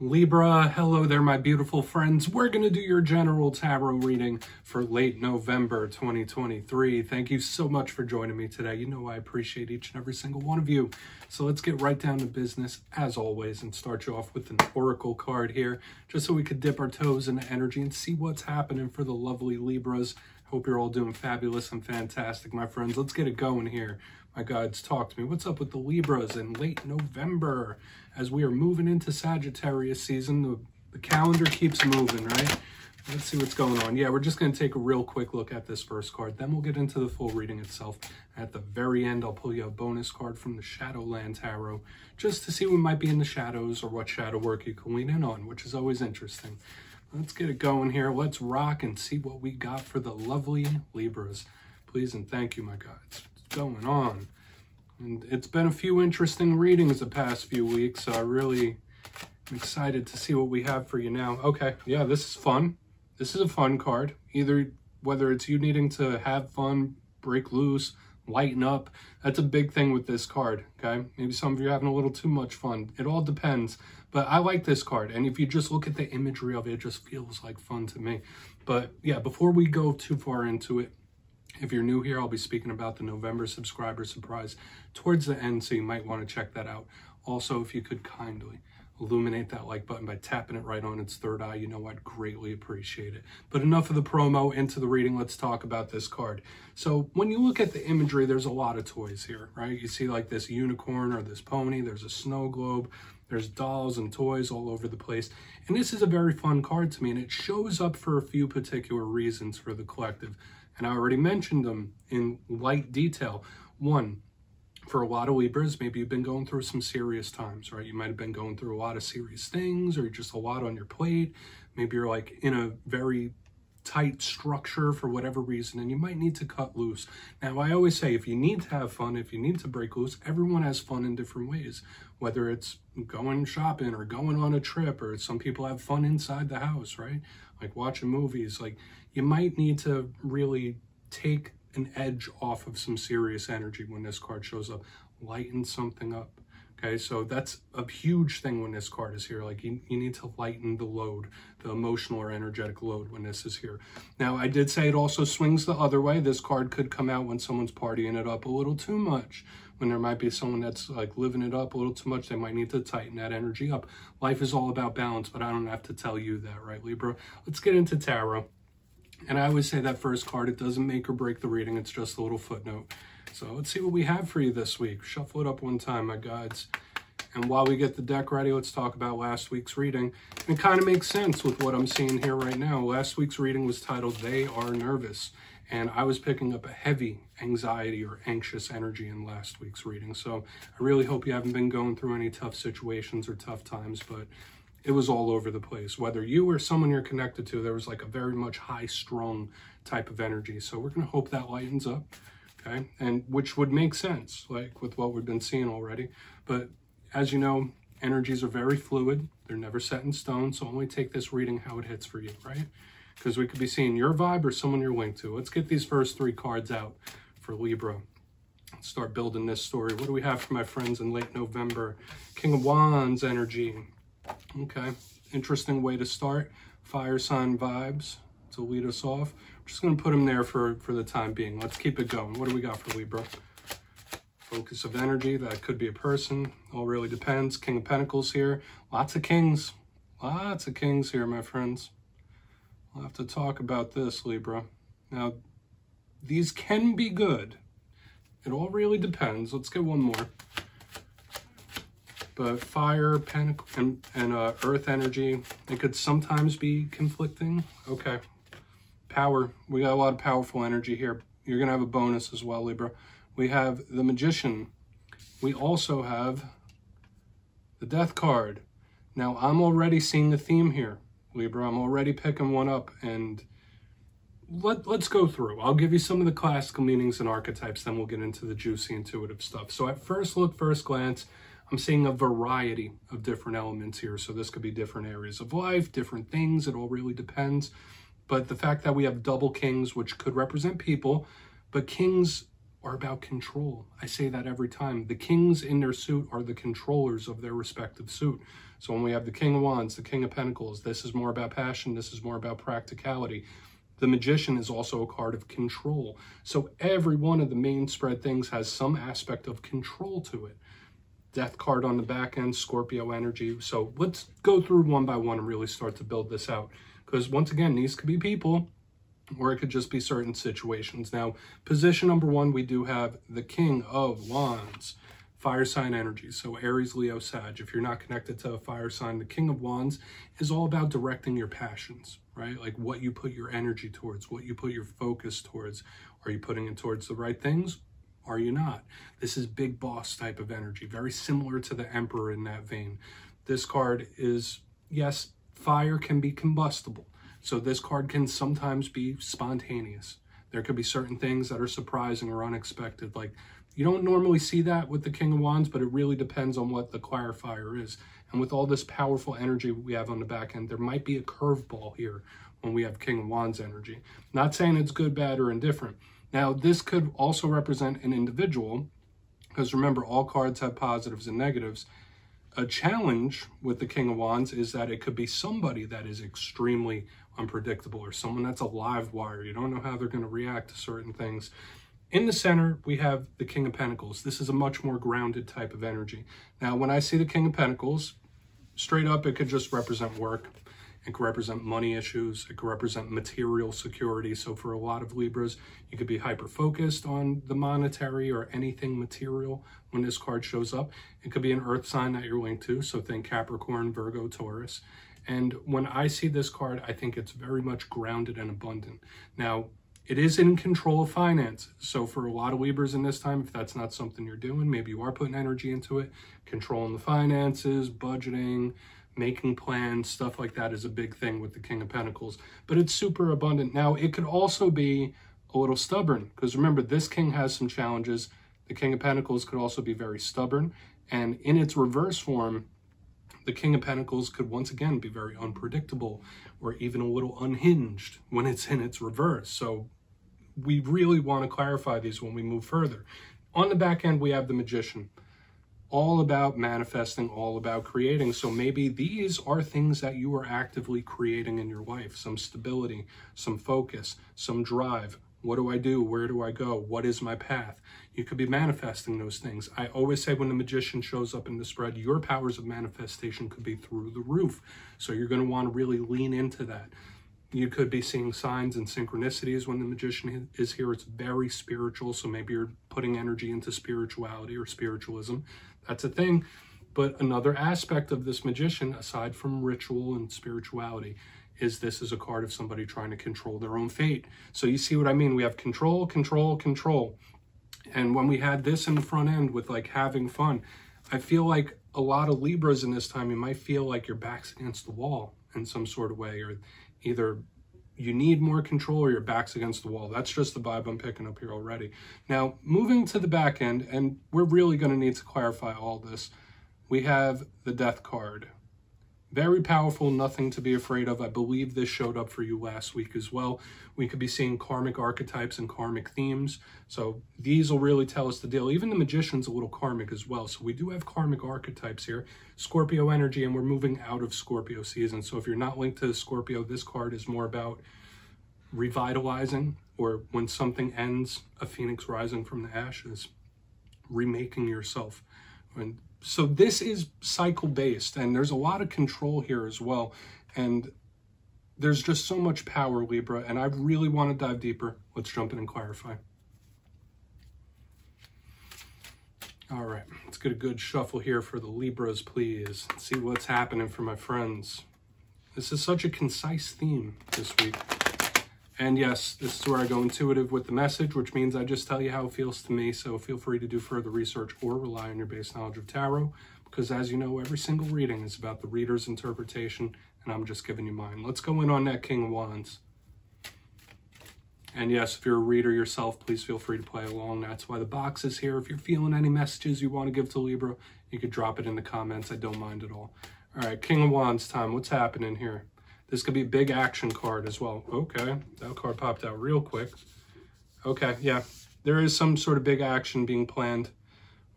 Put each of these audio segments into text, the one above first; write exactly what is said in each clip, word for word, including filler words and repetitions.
Libra, hello there, my beautiful friends. We're going to do your general tarot reading for late November twenty twenty-three. Thank you so much for joining me today. You know I appreciate each and every single one of you. So let's get right down to business, as always, and start you off with an oracle card here, just so we could dip our toes into energy and see what's happening for the lovely Libras. Hope you're all doing fabulous and fantastic, my friends. Let's get it going here. My guides, talk to me. What's up with the Libras in late November? As we are moving into Sagittarius season, the, the calendar keeps moving, right? Let's see what's going on. Yeah, we're just going to take a real quick look at this first card. Then we'll get into the full reading itself. At the very end, I'll pull you a bonus card from the Shadowland Tarot, just to see what might be in the shadows or what shadow work you can lean in on, which is always interesting. Let's get it going here. Let's rock and see what we got for the lovely Libras. Please and thank you, my guides. Going on, and it's been a few interesting readings the past few weeks, so I really am excited to see what we have for you now. Okay, yeah, this is fun. This is a fun card, either whether it's you needing to have fun, break loose, lighten up. That's a big thing with this card. Okay, maybe some of you are having a little too much fun. It all depends, but I like this card, and if you just look at the imagery of it, it just feels like fun to me. But yeah, before we go too far into it, if you're new here, I'll be speaking about the November subscriber surprise towards the end, so you might want to check that out. Also, if you could kindly illuminate that like button by tapping it right on its third eye, you know I'd greatly appreciate it. But enough of the promo, into the reading. Let's talk about this card. So when you look at the imagery, there's a lot of toys here, right? You see like this unicorn or this pony, there's a snow globe, there's dolls and toys all over the place. And this is a very fun card to me, and it shows up for a few particular reasons for the collective. And I already mentioned them in light detail. One, for a lot of Libras, maybe you've been going through some serious times, right? You might have been going through a lot of serious things, or just a lot on your plate. Maybe you're like in a very tight structure for whatever reason, and you might need to cut loose. Now, I always say, if you need to have fun, if you need to break loose, everyone has fun in different ways, whether it's going shopping or going on a trip, or some people have fun inside the house, right? Like watching movies. Like, you might need to really take an edge off of some serious energy when this card shows up, lighten something up. Okay, so that's a huge thing when this card is here. Like, you, you need to lighten the load, the emotional or energetic load when this is here. Now, I did say it also swings the other way. This card could come out when someone's partying it up a little too much, when there might be someone that's like living it up a little too much. They might need to tighten that energy up. Life is all about balance, but I don't have to tell you that, right, Libra? Let's get into tarot. And I always say that first card, it doesn't make or break the reading. It's just a little footnote. So let's see what we have for you this week. Shuffle it up one time, my guides. And while we get the deck ready, let's talk about last week's reading. And it kind of makes sense with what I'm seeing here right now. Last week's reading was titled, They Are Nervous. And I was picking up a heavy anxiety or anxious energy in last week's reading. So I really hope you haven't been going through any tough situations or tough times, but it was all over the place. Whether you or someone you're connected to, there was like a very much high-strung type of energy. So we're going to hope that lightens up. Okay, and which would make sense, like with what we've been seeing already. But as you know, energies are very fluid. They're never set in stone. So only take this reading how it hits for you, right? Because we could be seeing your vibe or someone you're linked to. Let's get these first three cards out for Libra. Let's start building this story. What do we have for my friends in late November? King of Wands energy. Okay, interesting way to start. Fire sign vibes to lead us off. Just going to put them there for, for the time being. Let's keep it going. What do we got for Libra? Focus of energy. That could be a person. All really depends. King of Pentacles here. Lots of kings. Lots of kings here, my friends. We'll have to talk about this, Libra. Now, these can be good. It all really depends. Let's get one more. But fire, pentacle, and, and uh, earth energy, it could sometimes be conflicting. Okay. Power. We got a lot of powerful energy here. You're going to have a bonus as well, Libra. We have the Magician. We also have the Death card. Now, I'm already seeing the theme here, Libra. I'm already picking one up, and let, let's go through. I'll give you some of the classical meanings and archetypes, then we'll get into the juicy, intuitive stuff. So at first look, first glance, I'm seeing a variety of different elements here. So this could be different areas of life, different things. It all really depends. But the fact that we have double kings, which could represent people, but kings are about control. I say that every time. The kings in their suit are the controllers of their respective suit. So when we have the King of Wands, the King of Pentacles, this is more about passion, this is more about practicality. The Magician is also a card of control. So every one of the main spread things has some aspect of control to it. Death card on the back end, Scorpio energy. So let's go through one by one and really start to build this out. Because once again, these could be people, or it could just be certain situations. Now, position number one, we do have the King of Wands, fire sign energy. So Aries, Leo, Sag. If you're not connected to a fire sign, the King of Wands is all about directing your passions, right? Like what you put your energy towards, what you put your focus towards. Are you putting it towards the right things? Are you not? This is big boss type of energy, very similar to the Emperor in that vein. This card is, yes, fire can be combustible. So this card can sometimes be spontaneous. There could be certain things that are surprising or unexpected. Like, you don't normally see that with the King of Wands, but it really depends on what the clarifier is. And with all this powerful energy we have on the back end, there might be a curveball here when we have King of Wands energy. Not saying it's good, bad, or indifferent. Now, this could also represent an individual, because remember, all cards have positives and negatives. A challenge with the King of Wands is that it could be somebody that is extremely unpredictable, or someone that's a live wire. You don't know how they're going to react to certain things. In the center, we have the King of Pentacles. This is a much more grounded type of energy. Now, when I see the King of Pentacles, straight up, it could just represent work. It could represent money issues. It could represent material security. So for a lot of Libras, you could be hyper-focused on the monetary or anything material when this card shows up. It could be an earth sign that you're linked to. So think Capricorn, Virgo, Taurus. And when I see this card, I think it's very much grounded and abundant. Now, it is in control of finances. So for a lot of Libras in this time, if that's not something you're doing, maybe you are putting energy into it, controlling the finances, budgeting, making plans, stuff like that is a big thing with the King of Pentacles, but it's super abundant. Now, it could also be a little stubborn, because remember, this king has some challenges. The King of Pentacles could also be very stubborn, and in its reverse form, the King of Pentacles could once again be very unpredictable, or even a little unhinged when it's in its reverse. So we really want to clarify these when we move further. On the back end, we have the Magician. All about manifesting, all about creating. So maybe these are things that you are actively creating in your life. Some stability, some focus, some drive. What do I do? Where do I go? What is my path? You could be manifesting those things. I always say when the Magician shows up in the spread, your powers of manifestation could be through the roof. So you're going to want to really lean into that. You could be seeing signs and synchronicities when the Magician is here. It's very spiritual, so maybe you're putting energy into spirituality or spiritualism. That's a thing. But another aspect of this Magician, aside from ritual and spirituality, is this is a card of somebody trying to control their own fate. So you see what I mean? We have control, control, control. And when we had this in the front end with like having fun, I feel like a lot of Libras in this time, you might feel like your back's against the wall in some sort of way, or either you need more control or your back's against the wall. That's just the vibe I'm picking up here already. Now, moving to the back end, and we're really going to need to clarify all this, we have the Death card. Very powerful, nothing to be afraid of. I believe this showed up for you last week as well. We could be seeing karmic archetypes and karmic themes. So these will really tell us the deal. Even the Magician's a little karmic as well. So we do have karmic archetypes here. Scorpio energy, and we're moving out of Scorpio season. So if you're not linked to Scorpio, this card is more about revitalizing, or when something ends, a phoenix rising from the ashes, remaking yourself. And so this is cycle-based, and there's a lot of control here as well. And there's just so much power, Libra, and I really want to dive deeper. Let's jump in and clarify. All right, let's get a good shuffle here for the Libras, please. Let's see what's happening for my friends. This is such a concise theme this week. And yes, this is where I go intuitive with the message, which means I just tell you how it feels to me. So feel free to do further research or rely on your base knowledge of tarot, because as you know, every single reading is about the reader's interpretation, and I'm just giving you mine. Let's go in on that King of Wands. And yes, if you're a reader yourself, please feel free to play along. That's why the box is here. If you're feeling any messages you want to give to Libra, you could drop it in the comments. I don't mind at all. All right, King of Wands time. What's happening here? This could be a big action card as well. Okay, that card popped out real quick. Okay, yeah, there is some sort of big action being planned,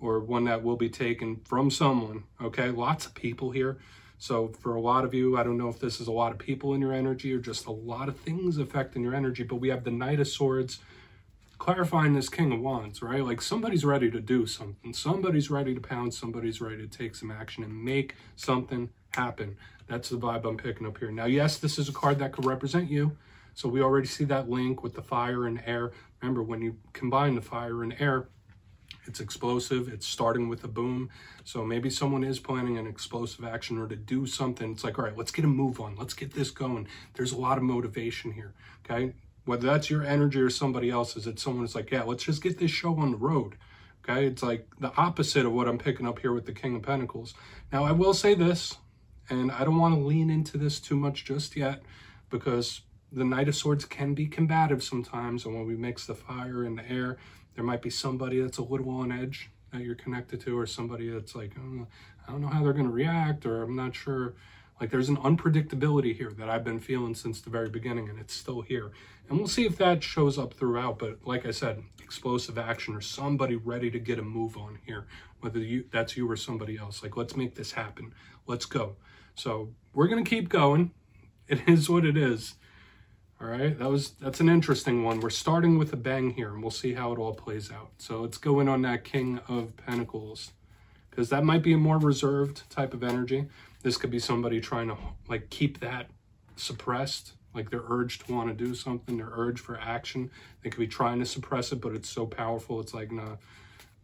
or one that will be taken from someone, okay? Lots of people here. So for a lot of you, I don't know if this is a lot of people in your energy or just a lot of things affecting your energy, but we have the Knight of Swords clarifying this King of Wands, right? Like somebody's ready to do something. Somebody's ready to pound. Somebody's ready to take some action and make something happen. That's the vibe I'm picking up here. Now, yes, this is a card that could represent you. So we already see that link with the fire and air. Remember, when you combine the fire and air, it's explosive. It's starting with a boom. So maybe someone is planning an explosive action or to do something. It's like, all right, let's get a move on. Let's get this going. There's a lot of motivation here, okay? Whether that's your energy or somebody else's, it's someone who's like, yeah, let's just get this show on the road, okay? It's like the opposite of what I'm picking up here with the King of Pentacles. Now, I will say this, and I don't want to lean into this too much just yet, because the Knight of Swords can be combative sometimes, and when we mix the fire and the air, there might be somebody that's a little on edge that you're connected to, or somebody that's like, oh, I don't know how they're going to react, or I'm not sure. Like there's an unpredictability here that I've been feeling since the very beginning, and it's still here. And we'll see if that shows up throughout. But like I said, explosive action or somebody ready to get a move on here, whether you that's you or somebody else. Like, let's make this happen. Let's go. So we're going to keep going. It is what it is. All right, that was, that's an interesting one. We're starting with a bang here, and we'll see how it all plays out. So let's go in on that King of Pentacles, because that might be a more reserved type of energy. This could be somebody trying to like keep that suppressed, like their urge to want to do something, their urge for action. They could be trying to suppress it, but it's so powerful. It's like, nah,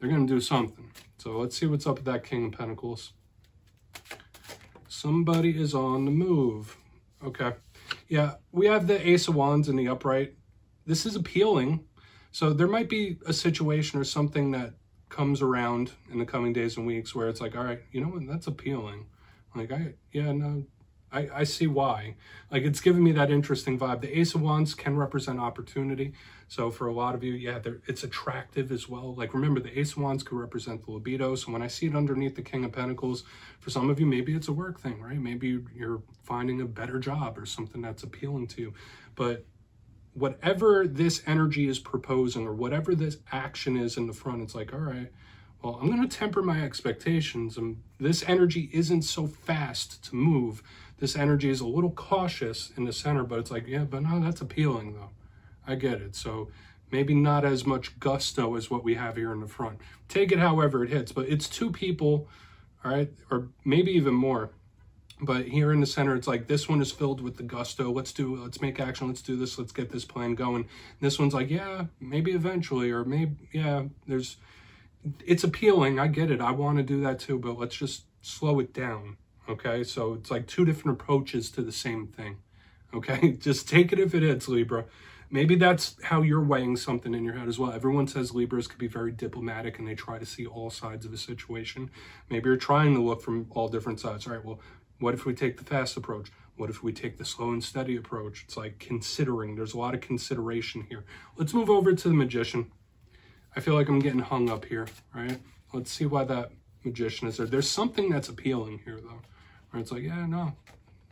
they're going to do something. So let's see what's up with that King of Pentacles. Somebody is on the move. Okay. Yeah, we have the Ace of Wands in the upright. This is appealing. So there might be a situation or something that comes around in the coming days and weeks where it's like, all right, you know what? That's appealing. Like, I, yeah, no, I, I see why. Like, it's giving me that interesting vibe. The Ace of Wands can represent opportunity. So for a lot of you, yeah, it's attractive as well. Like, remember, the Ace of Wands could represent the libido. So when I see it underneath the King of Pentacles, for some of you, maybe it's a work thing, right? Maybe you're finding a better job or something that's appealing to you. But whatever this energy is proposing or whatever this action is in the front, it's like, all right, well, I'm going to temper my expectations. And this energy isn't so fast to move. This energy is a little cautious in the center, but it's like, yeah, but no, that's appealing though. I get it. So maybe not as much gusto as what we have here in the front. Take it however it hits, but it's two people, all right, or maybe even more. But here in the center, it's like this one is filled with the gusto. Let's do, let's make action. Let's do this. Let's get this plan going. And this one's like, yeah, maybe eventually, or maybe, yeah, there's, it's appealing. I get it. I want to do that too, but let's just slow it down. Okay. So it's like two different approaches to the same thing. Okay. Just take it if it is, Libra. Maybe that's how you're weighing something in your head as well. Everyone says Libras can be very diplomatic and they try to see all sides of a situation. Maybe you're trying to look from all different sides. All right, well, what if we take the fast approach? What if we take the slow and steady approach? It's like considering. There's a lot of consideration here. Let's move over to the Magician. I feel like I'm getting hung up here, right? Let's see why that Magician is there. There's something that's appealing here, though, where it's like, yeah, no,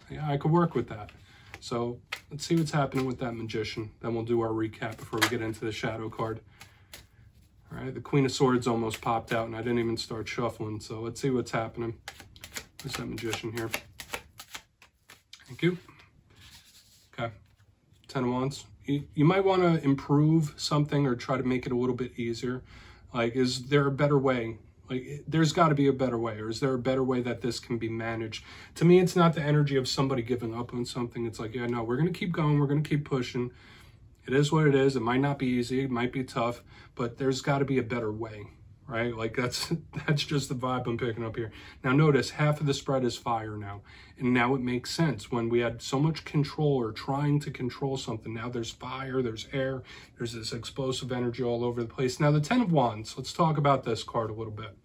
yeah, I could work with that. So let's see what's happening with that Magician. Then we'll do our recap before we get into the shadow card. All right, the Queen of Swords almost popped out, and I didn't even start shuffling. So let's see what's happening. Where's that Magician here? Thank you. Okay, Ten of Wands. You, you might want to improve something or try to make it a little bit easier. Like, is there a better way? Like, there's got to be a better way, or is there a better way that this can be managed? To me, it's not the energy of somebody giving up on something. It's like, yeah, no, we're going to keep going. We're going to keep pushing. It is what it is. It might not be easy. It might be tough, but there's got to be a better way, right? Like, that's that's just the vibe I'm picking up here. Now, notice half of the spread is fire now, and now it makes sense. When we had so much control or trying to control something, now there's fire, there's air, there's this explosive energy all over the place. Now, the Ten of Wands, let's talk about this card a little bit.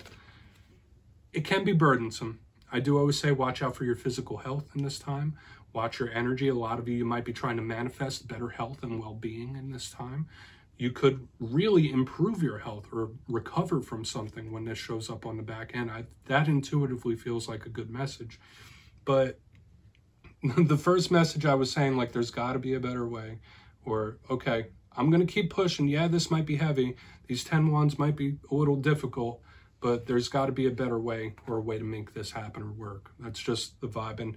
It can be burdensome. I do always say watch out for your physical health in this time. Watch your energy. A lot of you, you might be trying to manifest better health and well-being in this time. You could really improve your health or recover from something when this shows up on the back end. I, that intuitively feels like a good message. But the first message I was saying, like, there's got to be a better way, or, okay, I'm going to keep pushing. Yeah, this might be heavy. These ten wands might be a little difficult, but there's got to be a better way or a way to make this happen or work. That's just the vibe. And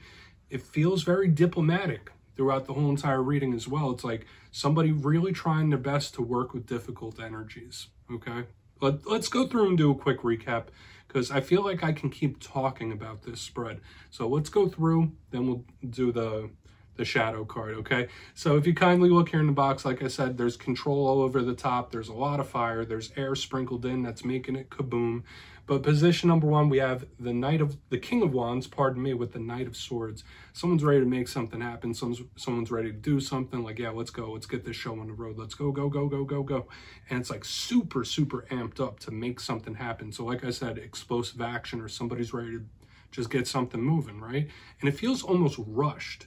it feels very diplomatic throughout the whole entire reading as well. It's like somebody really trying their best to work with difficult energies. Okay, Let, let's go through and do a quick recap, because I feel like I can keep talking about this spread. So let's go through, then we'll do the the shadow card, okay? So if you kindly look here in the box, like I said, there's control all over the top. There's a lot of fire. There's air sprinkled in that's making it kaboom. But position number one, we have the Knight of the King of Wands, pardon me, with the Knight of Swords. Someone's ready to make something happen. Someone's, someone's ready to do something. Like, yeah, let's go. Let's get this show on the road. Let's go, go, go, go, go, go. And it's like super, super amped up to make something happen. So like I said, explosive action, or somebody's ready to just get something moving, right? And it feels almost rushed.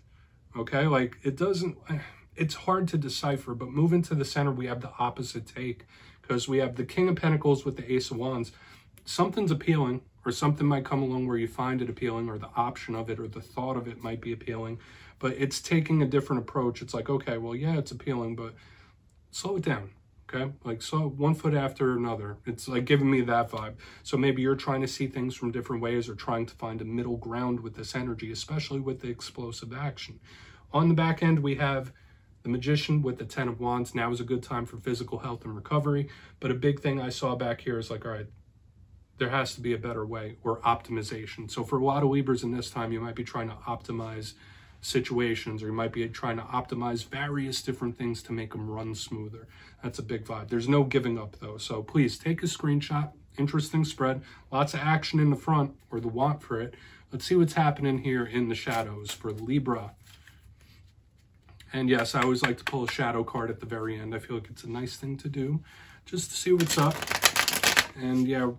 Okay, like it doesn't, it's hard to decipher, but moving to the center, we have the opposite take, because we have the King of Pentacles with the Ace of Wands. Something's appealing, or something might come along where you find it appealing, or the option of it, or the thought of it might be appealing, but it's taking a different approach. It's like, okay, well, yeah, it's appealing, but slow it down. Okay, like so one foot after another. It's like giving me that vibe. So maybe you're trying to see things from different ways, or trying to find a middle ground with this energy, especially with the explosive action. On the back end, we have the Magician with the Ten of Wands. Now is a good time for physical health and recovery. But a big thing I saw back here is like, all right, there has to be a better way, or optimization. So for a lot of Libras in this time, you might be trying to optimize situations, or you might be trying to optimize various different things to make them run smoother. That's a big vibe. There's no giving up though, so please take a screenshot. Interesting spread, lots of action in the front, or the want for it. Let's see what's happening here in the shadows for Libra. And yes, I always like to pull a shadow card at the very end. I feel like it's a nice thing to do, just to see what's up. And yeah,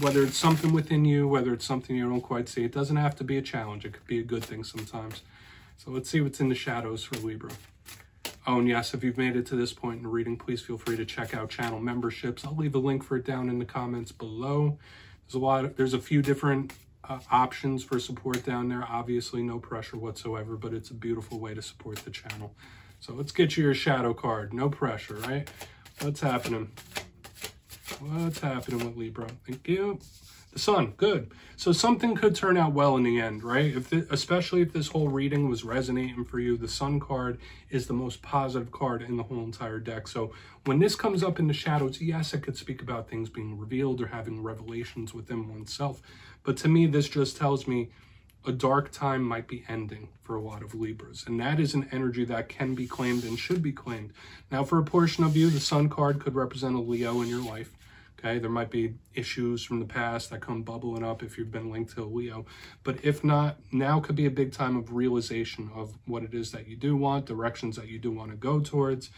whether it's something within you, whether it's something you don't quite see, it doesn't have to be a challenge. It could be a good thing sometimes. So let's see what's in the shadows for Libra. Oh, and yes, if you've made it to this point in the reading, please feel free to check out channel memberships. I'll leave a link for it down in the comments below. There's a lot of, there's a few different uh, options for support down there. Obviously, no pressure whatsoever, but it's a beautiful way to support the channel. So let's get you your shadow card. No pressure, right? What's happening? What's happening with Libra? Thank you. The Sun, good. So something could turn out well in the end, right? If the, especially if this whole reading was resonating for you, the Sun card is the most positive card in the whole entire deck. So when this comes up in the shadows, yes, it could speak about things being revealed or having revelations within oneself. But to me, this just tells me a dark time might be ending for a lot of Libras. And that is an energy that can be claimed and should be claimed. Now, for a portion of you, the Sun card could represent a Leo in your life. Okay, there might be issues from the past that come bubbling up if you've been linked to a Leo. But if not, now could be a big time of realization of what it is that you do want, directions that you do want to go towards.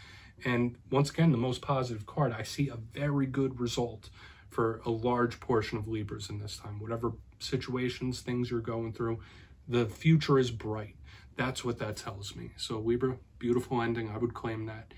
And once again, the most positive card, I see a very good result for a large portion of Libras in this time. Whatever situations, things you're going through, the future is bright. That's what that tells me. So Libra, beautiful ending. I would claim that.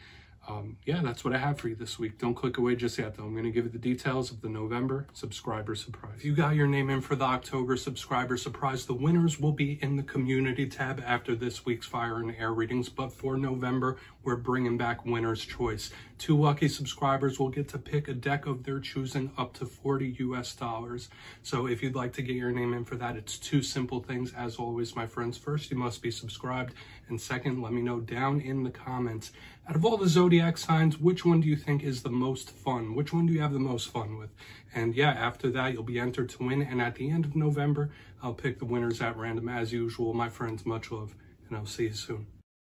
Um, yeah, that's what I have for you this week. Don't click away just yet, though. I'm going to give you the details of the November subscriber surprise. If you got your name in for the October subscriber surprise, the winners will be in the community tab after this week's Fire and Air readings. But for November, we're bringing back winner's choice. Two lucky subscribers will get to pick a deck of their choosing, up to forty U S dollars. So if you'd like to get your name in for that, it's two simple things. As always, my friends, first, you must be subscribed. And second, let me know down in the comments, out of all the zodiac signs, which one do you think is the most fun? Which one do you have the most fun with? And yeah, after that, you'll be entered to win. And at the end of November, I'll pick the winners at random as usual. My friends, much love, and I'll see you soon.